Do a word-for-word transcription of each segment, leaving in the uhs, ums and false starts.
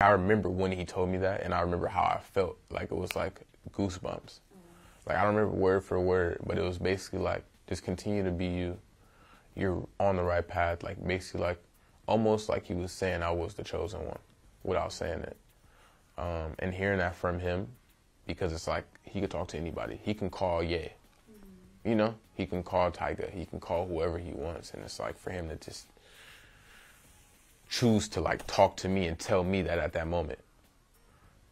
I remember when he told me that, and I remember how I felt. Like, it was like goosebumps. Like, I don't remember word for word, but it was basically like, just continue to be you. You're on the right path. Like, basically, like, almost like he was saying I was the chosen one without saying it. Um, and hearing that from him, because it's like, he could talk to anybody. He can call Ye. Mm-hmm. You know? He can call Tyga. He can call whoever he wants. And it's like, for him to just choose to, like, talk to me and tell me that at that moment,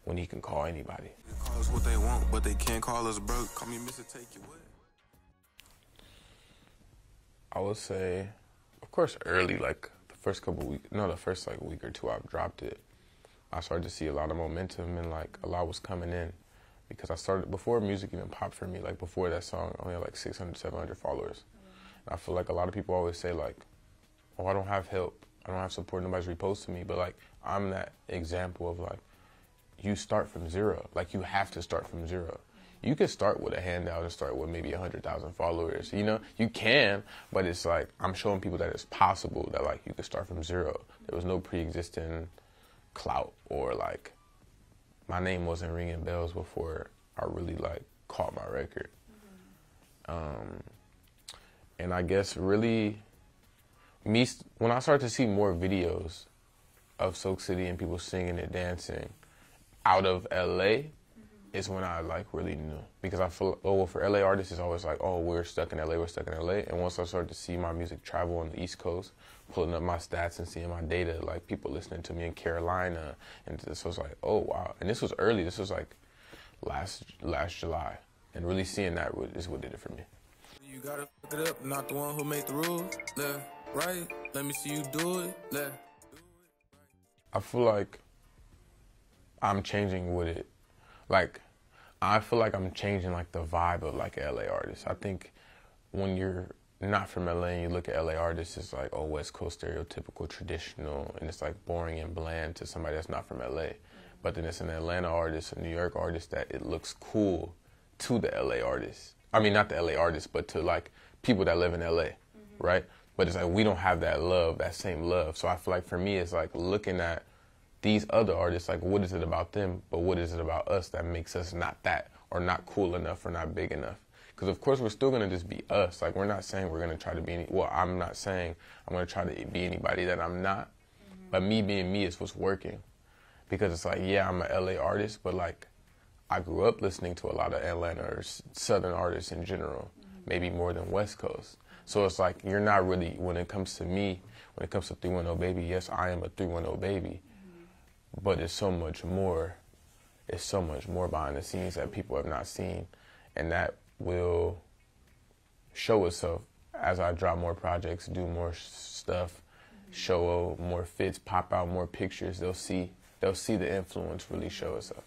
when he can call anybody. They call us what they want, but they can't call us broke. Come here, mister, take you what? I would say, of course, early, like, the first couple weeks, no, the first, like, week or two I've dropped it. I started to see a lot of momentum and, like, a lot was coming in. Because I started, before music even popped for me, like, before that song, I only had, like, six hundred, seven hundred followers. And I feel like a lot of people always say, like, oh, I don't have help. I don't have support. Nobody's reposting me. But, like, I'm that example of, like, you start from zero. Like, you have to start from zero. You can start with a handout and start with maybe one hundred thousand followers. You know, you can, but it's like, I'm showing people that it's possible that, like, you can start from zero. There was no pre-existing clout, or, like, my name wasn't ringing bells before I really, like, caught my record. Mm-hmm. Um, and I guess really, me, when I started to see more videos of Soak City and people singing and dancing out of L A, is when I, like, really knew. Because I feel, oh, well, for L A artists, it's always like, oh, we're stuck in L A, we're stuck in L A. And once I started to see my music travel on the East Coast, pulling up my stats and seeing my data, like, people listening to me in Carolina, and this was like, oh, wow. And this was early. This was, like, last last July. And really seeing that is what did it for me. You gotta fuck it up, not the one who made the rules. Left, right, let me see you do it. Left, do it, right. I feel like I'm changing with it. Like, I feel like I'm changing, like, the vibe of, like, L A artists. I think when you're not from L A and you look at L A artists, it's like, oh, West Coast stereotypical, traditional, and it's, like, boring and bland to somebody that's not from L A. But then it's an Atlanta artist, a New York artist, that it looks cool to the L A artists. I mean, not the L A artists, but to, like, people that live in L A, mm-hmm. right? But it's like, we don't have that love, that same love. So I feel like, for me, it's, like, looking at these other artists, like, what is it about them, but what is it about us that makes us not that, or not cool enough, or not big enough? Because, of course, we're still going to just be us. Like, we're not saying we're going to try to be any, well, I'm not saying I'm going to try to be anybody that I'm not. Mm-hmm. But me being me is what's working. Because it's like, yeah, I'm an L A artist, but, like, I grew up listening to a lot of Atlanta or Southern artists in general, mm-hmm. maybe more than West Coast. So it's like, you're not really, when it comes to me, when it comes to three ten baby, yes, I am a three ten baby. But it's so much more, it's so much more behind the scenes that people have not seen. And that will show itself as I drop more projects, do more stuff, show more fits, pop out more pictures. They'll see, they'll see the influence really show itself.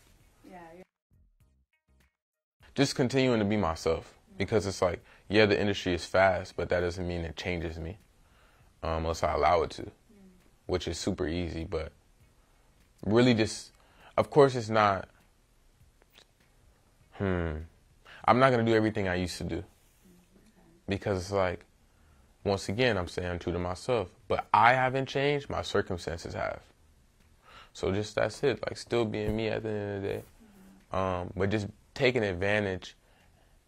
Yeah. Just continuing to be myself, because it's like, yeah, the industry is fast, but that doesn't mean it changes me, um, unless I allow it to, which is super easy, but really just, of course it's not, hmm, I'm not going to do everything I used to do. Because it's like, once again, I'm saying true to myself. But I haven't changed, my circumstances have. So just that's it, like, still being me at the end of the day. Um, but just taking advantage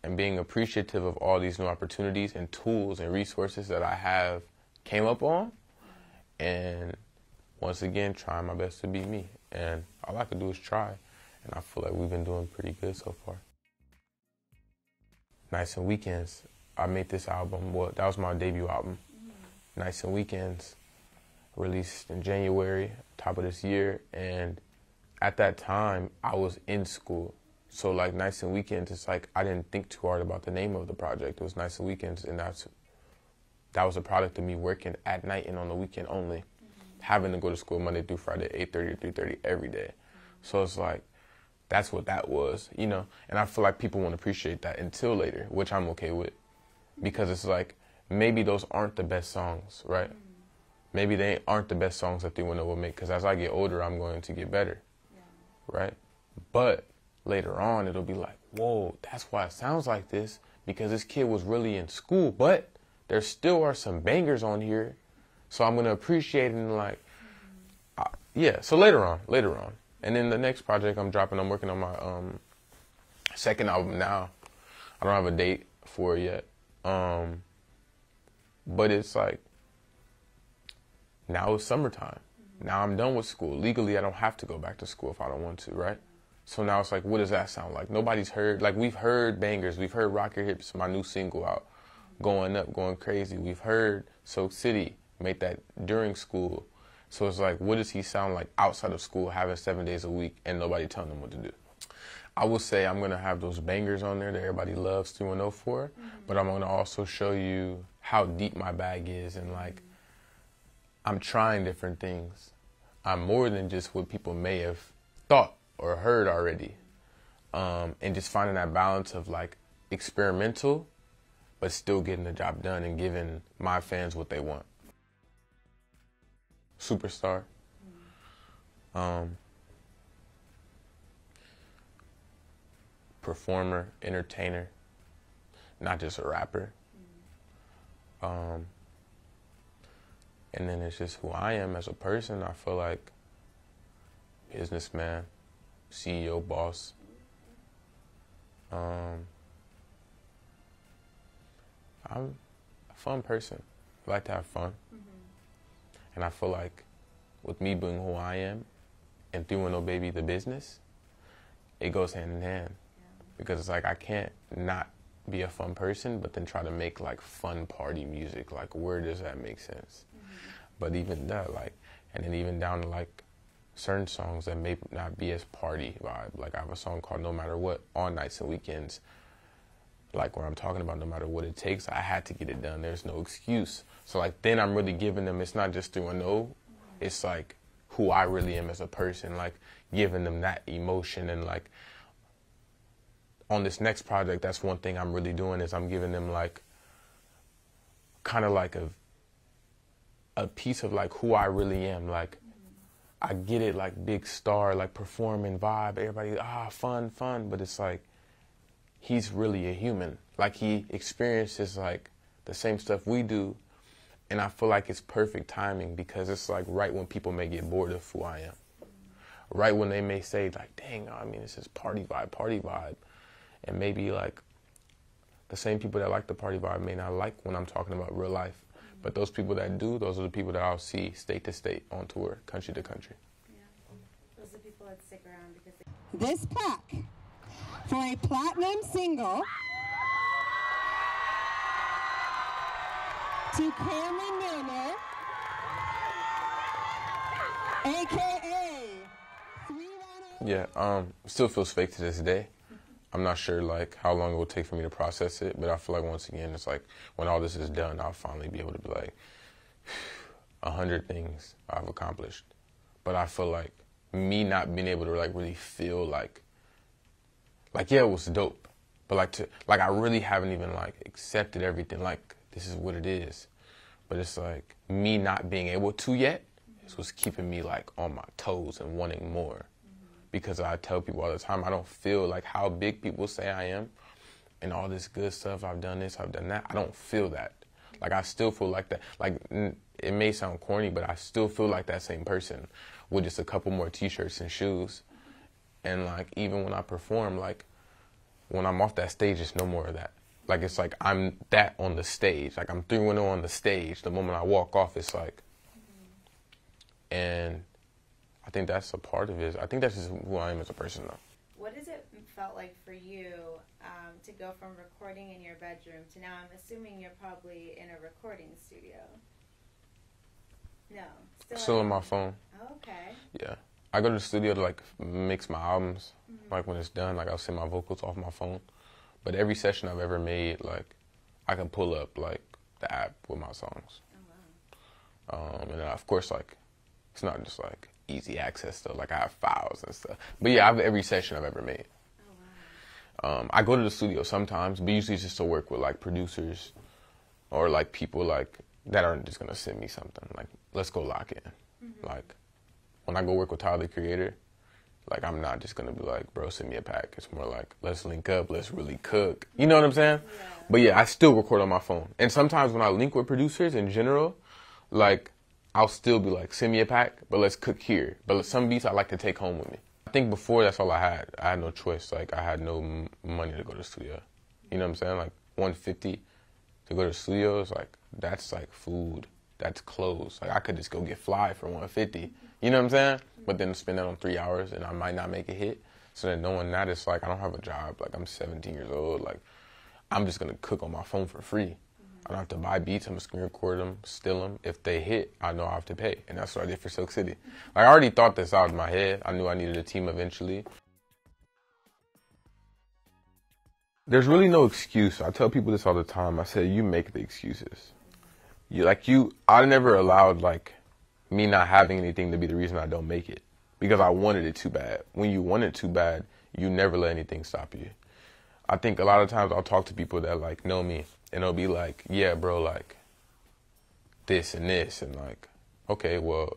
and being appreciative of all these new opportunities and tools and resources that I have came up on. And once again, trying my best to be me. And all I can do is try. And I feel like we've been doing pretty good so far. Nights and Weekends. I made this album. Well, that was my debut album. Mm-hmm. Nights and Weekends. Released in January, top of this year. And at that time, I was in school. So, like, Nights and Weekends, it's like, I didn't think too hard about the name of the project. It was Nights and Weekends. And that's, that was a product of me working at night and on the weekend only. Having to go to school Monday through Friday, eight thirty to three thirty every day. So it's like, that's what that was, you know? And I feel like people won't appreciate that until later, which I'm okay with. Because it's like, maybe those aren't the best songs, right? Maybe they aren't the best songs that three ten will make, because as I get older, I'm going to get better, right? But later on, it'll be like, whoa, that's why it sounds like this, because this kid was really in school, but there still are some bangers on here. So I'm going to appreciate it, and, like, I, yeah, so later on, later on. And then the next project I'm dropping, I'm working on my um, second album now. I don't have a date for it yet. Um, but it's like, now it's summertime. Mm-hmm. Now I'm done with school. Legally, I don't have to go back to school if I don't want to, right? So now it's like, what does that sound like? Nobody's heard, like we've heard bangers. We've heard Rock Your Hips, my new single out, going up, going crazy. We've heard Soak City, made that during school. So it's like, what does he sound like outside of school, having seven days a week and nobody telling him what to do? I will say I'm going to have those bangers on there that everybody loves three one oh for, mm-hmm. but I'm going to also show you how deep my bag is and like, I'm trying different things. I'm more than just what people may have thought or heard already, um, and just finding that balance of like experimental, but still getting the job done and giving my fans what they want. Superstar. Um, performer, entertainer, not just a rapper. Um, and then it's just who I am as a person. I feel like businessman, C E O, boss. Um, I'm a fun person. I like to have fun. Mm-hmm. And I feel like with me being who I am and three one oh babii, the business, it goes hand in hand. Yeah. Because it's like I can't not be a fun person, but then try to make like fun party music. Like, where does that make sense? Mm-hmm. But even that, like, and then even down to like, certain songs that may not be as party vibe. Like I have a song called No Matter What on Nights and Weekends. Like where I'm talking about no matter what it takes, I had to get it done. There's no excuse. So like then I'm really giving them, it's not just three one oh, it's like who I really am as a person, like giving them that emotion. And like on this next project, that's one thing I'm really doing is I'm giving them like kind of like a, a piece of like who I really am. Like I get it, like big star, like performing vibe, everybody, ah, fun, fun. But it's like, he's really a human. Like he experiences like the same stuff we do. And I feel like it's perfect timing because it's like right when people may get bored of who I am. Right when they may say like, dang, I mean, it's this party vibe, party vibe. And maybe like the same people that like the party vibe may not like when I'm talking about real life. But those people that do, those are the people that I'll see state to state, on tour, country to country. Yeah. Those are the people that stick around because they... This pack for a platinum single to Cameron Nehmer, A K A three one oh. Yeah, um, still feels fake to this day. I'm not sure like how long it will take for me to process it, but I feel like once again, it's like when all this is done, I'll finally be able to be like, a hundred things I've accomplished. But I feel like me not being able to like really feel like, like yeah, it was dope, but like to like I really haven't even like accepted everything. Like this is what it is, but it's like me not being able to yet. Mm-hmm. Is what's keeping me like on my toes and wanting more. Because I tell people all the time, I don't feel like how big people say I am and all this good stuff. I've done this, I've done that. I don't feel that. Like, I still feel like that. Like, it may sound corny, but I still feel like that same person with just a couple more T-shirts and shoes. And, like, even when I perform, like, when I'm off that stage, it's no more of that. Like, it's like I'm that on the stage. Like, I'm three one oh on the stage. The moment I walk off, it's like, and... I think that's a part of it. I think that's just who I am as a person, though. What has it felt like for you um, to go from recording in your bedroom to now I'm assuming you're probably in a recording studio? No. Still, still on my phone. Oh, okay. Yeah. I go to the studio to, like, mix my albums. Mm-hmm. Like, when it's done, like, I'll send my vocals off my phone. But every session I've ever made, like, I can pull up, like, the app with my songs. Oh, wow. Um, and then, of course, like, it's not just, like, easy access stuff, like I have files and stuff. But yeah, I have every session I've ever made. Oh, wow. Um, I go to the studio sometimes, but usually it's just to work with like producers or like people like that aren't just gonna send me something. Like, let's go lock in. Mm-hmm. Like, when I go work with Tyler the Creator, like I'm not just gonna be like, bro, send me a pack. It's more like, let's link up, let's really cook. You know what I'm saying? Yeah. But yeah, I still record on my phone. And sometimes when I link with producers in general, like I'll still be like, send me a pack, but let's cook here. But some beats I like to take home with me. I think before, that's all I had. I had no choice. Like, I had no m money to go to the studio. You know what I'm saying? Like, one fifty to go to the studios, like, that's like food. That's clothes. Like, I could just go get fly for one fifty. You know what I'm saying? But then spend that on three hours, and I might not make a hit. So then knowing that, it's like, I don't have a job. Like, I'm seventeen years old. Like, I'm just going to cook on my phone for free. I don't have to buy beats. I'm going to screen record them, steal them. If they hit, I know I have to pay. And that's what I did for Soak City. Like, I already thought this out in my head. I knew I needed a team eventually. There's really no excuse. I tell people this all the time. I say, you make the excuses. You, like, you, I never allowed, like, me not having anything to be the reason I don't make it. Because I wanted it too bad. When you want it too bad, you never let anything stop you. I think a lot of times I'll talk to people that, like, know me, and they'll be like, yeah, bro, like, this and this, and like, okay, well,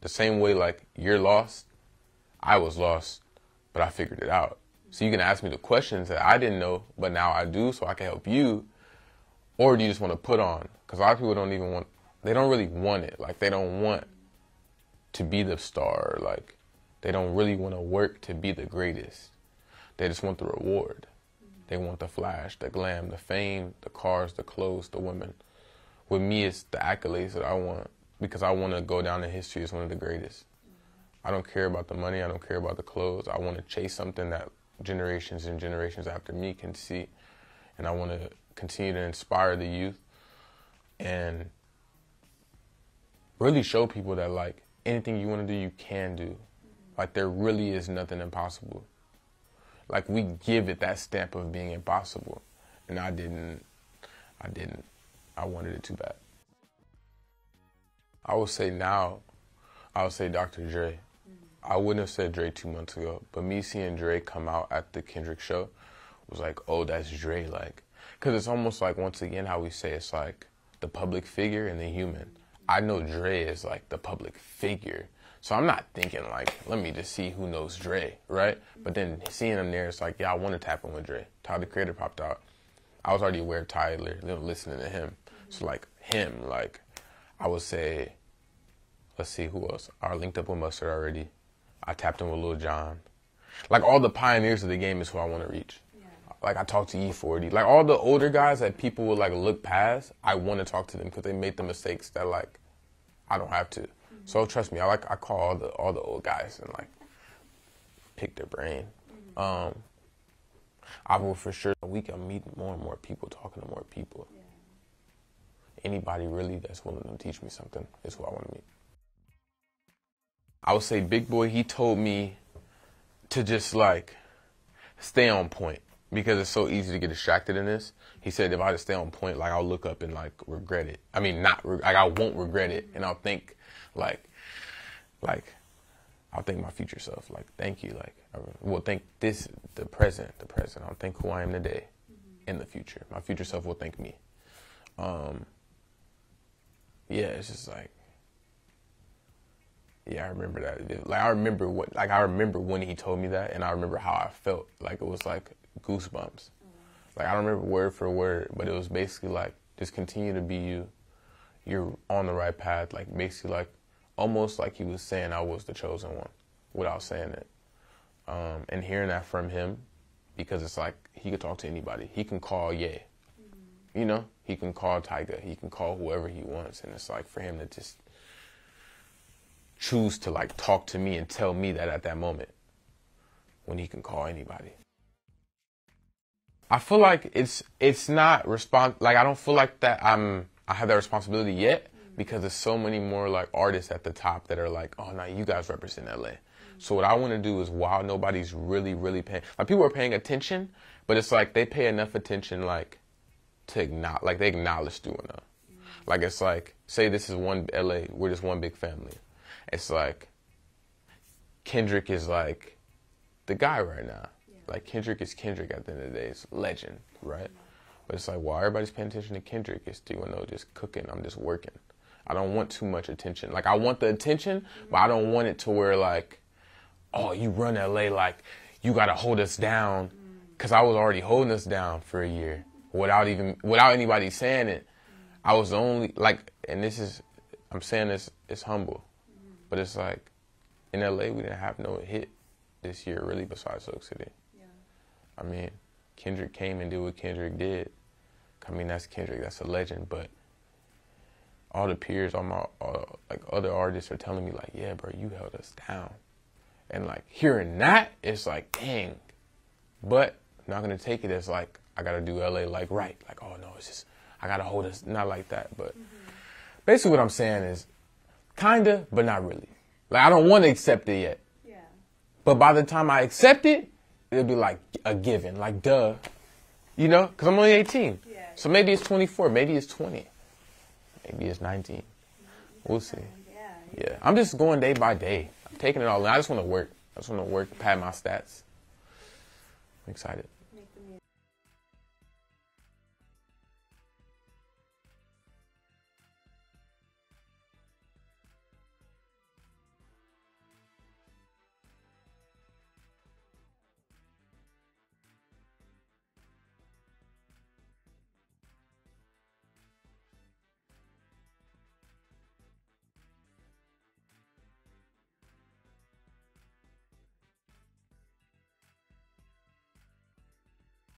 the same way, like, you're lost, I was lost, but I figured it out. So you can ask me the questions that I didn't know, but now I do, so I can help you. Or do you just want to put on? Because a lot of people don't even want, they don't really want it. Like, they don't want to be the star. Like, they don't really want to work to be the greatest. They just want the reward. They want the flash, the glam, the fame, the cars, the clothes, the women. With me, it's the accolades that I want, because I want to go down in history as one of the greatest. I don't care about the money. I don't care about the clothes. I want to chase something that generations and generations after me can see. And I want to continue to inspire the youth and really show people that, like, anything you want to do, you can do. Like, there really is nothing impossible. Like, we give it that stamp of being impossible. And I didn't, I didn't, I wanted it too bad. I would say now, I would say Doctor Dre. I wouldn't have said Dre two months ago, but me seeing Dre come out at the Kendrick show was like, oh, that's Dre, like. Because it's almost like, once again, how we say it's like the public figure and the human. I know Dre is like the public figure. So I'm not thinking, like, let me just see who knows Dre, right? But then seeing him there, it's like, yeah, I want to tap in with Dre. Tyler the Creator popped out. I was already aware of Tyler, listening to him. So, like, him, like, I would say, let's see, who else? I linked up with Mustard already. I tapped in with Lil Jon. Like, all the pioneers of the game is who I want to reach. Yeah. Like, I talked to E forty. Like, all the older guys that people would, like, look past, I want to talk to them because they made the mistakes that, like, I don't have to. So trust me, I like I call all the all the old guys and like pick their brain. Mm-hmm. um, I will for sure. We can meet more and more people, talking to more people. Yeah. Anybody really that's willing to teach me something is who I want to meet. I would say Big Boy. He told me to just like stay on point because it's so easy to get distracted in this. He said if I just stay on point, like I'll look up and like regret it. I mean, not like I won't regret it, and I'll think. Like, like, I'll thank my future self. Like, thank you. Like, I will thank this, the present, the present. I'll thank who I am today in the future. My future self will thank me. Um, yeah, it's just like, yeah, I remember that. Like, I remember what, like, I remember when he told me that, and I remember how I felt. Like, it was like goosebumps. Like, I don't remember word for word, but it was basically like, just continue to be you. You're on the right path. Like, basically, like, almost like he was saying I was the chosen one without saying it. Um, and hearing that from him, because it's like he could talk to anybody. He can call Ye. Mm-hmm. You know? He can call Tyga. He can call whoever he wants. And it's like for him to just choose to, like, talk to me and tell me that at that moment when he can call anybody. I feel like it's it's not respons- like, I don't feel like that I'm... I have that responsibility yet because there's so many more like artists at the top that are like, oh, now you guys represent L A. So what I want to do is while nobody's really, really paying, like people are paying attention, but it's like they pay enough attention like to acknowledge, like they acknowledge doing that. Like it's like, say this is one L A, we're just one big family. It's like Kendrick is like the guy right now. Like Kendrick is Kendrick at the end of the day, it's legend, right? But it's like, well, everybody's paying attention to Kendrick. It's three ten just cooking. I'm just working. I don't want too much attention. Like, I want the attention, but I don't want it to where, like, oh, you run L A like you got to hold us down. Because I was already holding us down for a year without even, without anybody saying it. I was the only, like, and this is, I'm saying this it's humble. Mm-hmm. But it's like, in L A, we didn't have no hit this year, really, besides Soak City. Yeah. I mean, Kendrick came and did what Kendrick did. I mean, that's Kendrick, that's a legend, but all the peers, all my all, like other artists are telling me, like, yeah, bro, you held us down. And, like, hearing that, it's like, dang. But I'm not going to take it as, like, I got to do L A, like, right. Like, oh, no, it's just, I got to hold us, not like that. But mm-hmm. basically what I'm saying is kind of, but not really. Like, I don't want to accept it yet. Yeah. But by the time I accept it, it'll be, like, a given. Like, duh. You know? Because I'm only eighteen. Yeah. So maybe it's twenty-four. Maybe it's twenty. Maybe it's nineteen. We'll see. Yeah. Yeah. I'm just going day by day. I'm taking it all in. I just want to work. I just want to work, pad my stats. I'm excited.